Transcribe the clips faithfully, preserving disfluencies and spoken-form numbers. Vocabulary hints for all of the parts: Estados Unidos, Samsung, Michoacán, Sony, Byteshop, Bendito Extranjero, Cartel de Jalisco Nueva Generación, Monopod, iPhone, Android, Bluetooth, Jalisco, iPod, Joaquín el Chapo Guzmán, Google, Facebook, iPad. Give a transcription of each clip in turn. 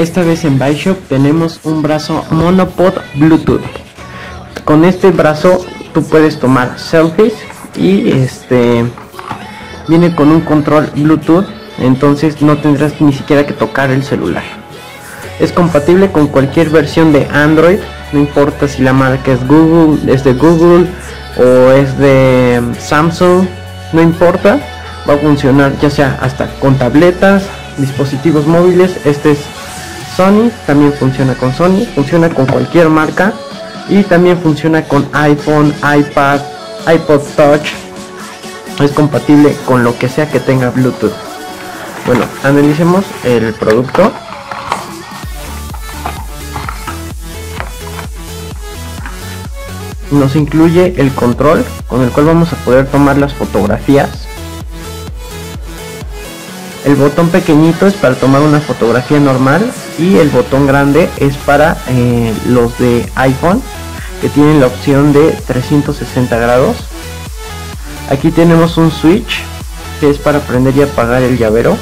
Esta vez en Byteshop tenemos un brazo monopod Bluetooth. Con este brazo tú puedes tomar selfies y este viene con un control Bluetooth, entonces no tendrás ni siquiera que tocar el celular. Es compatible con cualquier versión de Android, no importa si la marca es Google, es de Google o es de Samsung, no importa, va a funcionar ya sea hasta con tabletas, dispositivos móviles. Este es Sony, también funciona con Sony, funciona con cualquier marca y también funciona con iPhone, iPad, iPod Touch. Es compatible con lo que sea que tenga Bluetooth. Bueno, analicemos el producto. Nos incluye el control con el cual vamos a poder tomar las fotografías. El botón pequeñito es para tomar una fotografía normal y el botón grande es para eh, los de iPhone, que tienen la opción de trescientos sesenta grados. Aquí tenemos un switch que es para prender y apagar el llavero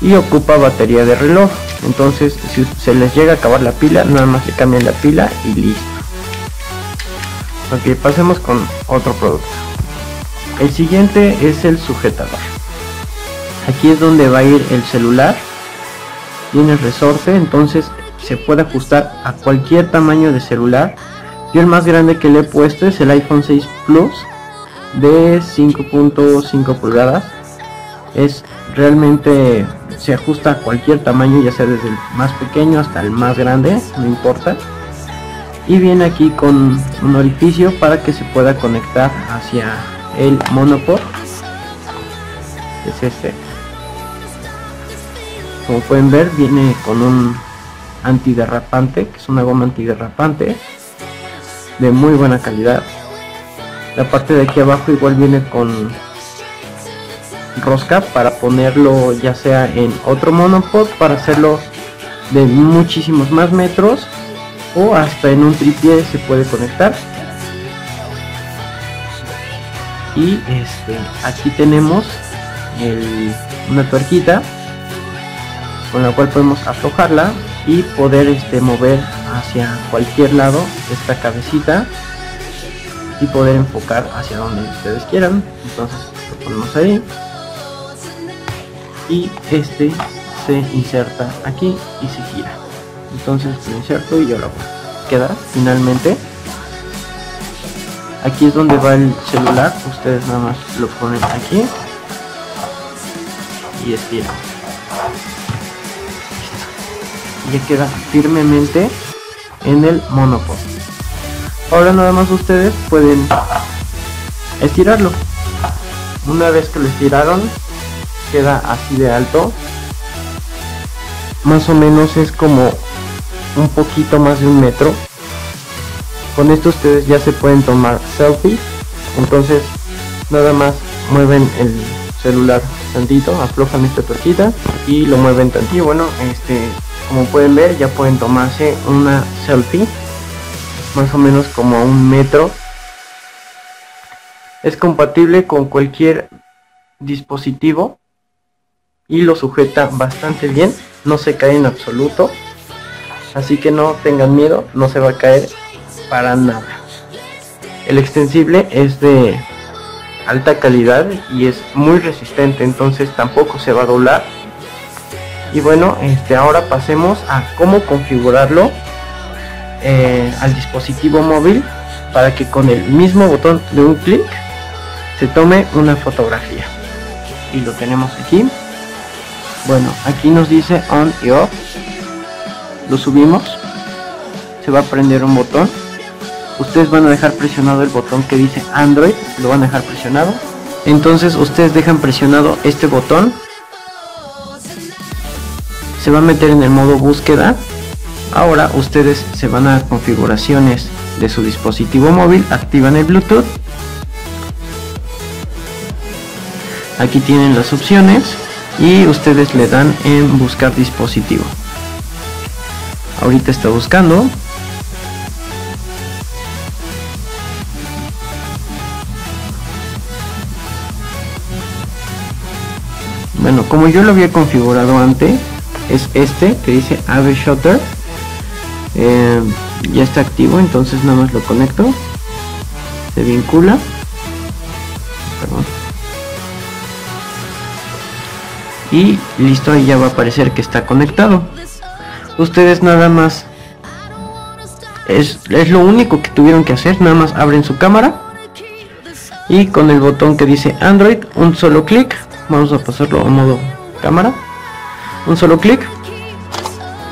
y ocupa batería de reloj. Entonces si se les llega a acabar la pila, nada más le cambian la pila y listo. Ok, pasemos con otro producto. El siguiente es el sujetador. Aquí es donde va a ir el celular. Tiene resorte, entonces se puede ajustar a cualquier tamaño de celular. Yo el más grande que le he puesto es el iPhone seis Plus de cinco punto cinco pulgadas. Es realmente, se ajusta a cualquier tamaño, ya sea desde el más pequeño hasta el más grande, no importa. Y viene aquí con un orificio para que se pueda conectar hacia el monopod. Es este. Como pueden ver, viene con un antiderrapante, que es una goma antiderrapante de muy buena calidad. La parte de aquí abajo igual viene con rosca para ponerlo ya sea en otro monopod, para hacerlo de muchísimos más metros, o hasta en un tripié se puede conectar. Y este, aquí tenemos el, una tuerquita con la cual podemos aflojarla y poder este, mover hacia cualquier lado esta cabecita y poder enfocar hacia donde ustedes quieran. Entonces lo ponemos ahí y este se inserta aquí y se gira. Entonces lo inserto y yo lo hago. Queda finalmente. Aquí es donde va el celular. Ustedes nada más lo ponen aquí y estiran. Listo. Ya queda firmemente en el monopod. Ahora nada más ustedes pueden estirarlo. Una vez que lo estiraron, queda así de alto. Más o menos es como un poquito más de un metro. Con esto ustedes ya se pueden tomar selfies. Entonces nada más mueven el celular tantito, aflojan esta tuerquita y lo mueven tantito. Bueno, este, como pueden ver, ya pueden tomarse una selfie más o menos como a un metro. Es compatible con cualquier dispositivo y lo sujeta bastante bien, no se cae en absoluto, así que no tengan miedo, no se va a caer para nada. El extensible es de alta calidad y es muy resistente, entonces tampoco se va a doblar. Y bueno, este, ahora pasemos a cómo configurarlo eh, al dispositivo móvil, para que con el mismo botón de un clic se tome una fotografía. Y lo tenemos aquí. Bueno, aquí nos dice on y off. Lo subimos, se va a prender un botón. Ustedes van a dejar presionado el botón que dice Android, lo van a dejar presionado. Entonces ustedes dejan presionado este botón, se va a meter en el modo búsqueda. Ahora ustedes se van a configuraciones de su dispositivo móvil, activan el Bluetooth. Aquí tienen las opciones y ustedes le dan en buscar dispositivo. Ahorita está buscando. Bueno, como yo lo había configurado antes, es este que dice Ave Shutter. Eh, ya está activo, entonces nada más lo conecto, se vincula. Perdón. Y listo, ahí ya va a aparecer que está conectado. Ustedes nada más es, es lo único que tuvieron que hacer, nada más abren su cámara y con el botón que dice Android, un solo clic, vamos a pasarlo a modo cámara, un solo clic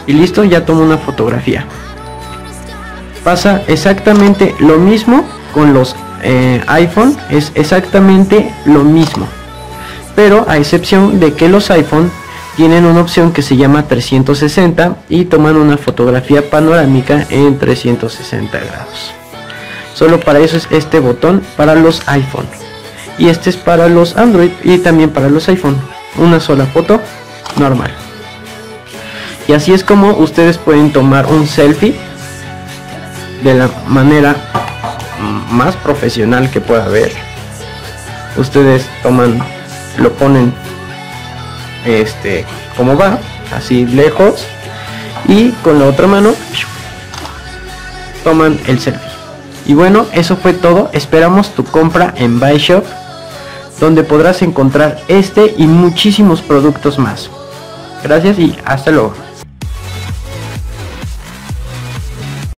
y listo, ya tomo una fotografía. Pasa exactamente lo mismo con los eh, iPhone, es exactamente lo mismo, pero a excepción de que los iPhone tienen una opción que se llama trescientos sesenta y toman una fotografía panorámica en trescientos sesenta grados. Solo para eso es este botón para los iPhone, y este es para los Android y también para los iPhone, una sola foto normal. Y así es como ustedes pueden tomar un selfie de la manera más profesional que pueda haber. Ustedes toman, lo ponen este como va, así lejos, y con la otra mano toman el selfie. Y bueno, eso fue todo. Esperamos tu compra en Byteshop, donde podrás encontrar este y muchísimos productos más. Gracias y hasta luego.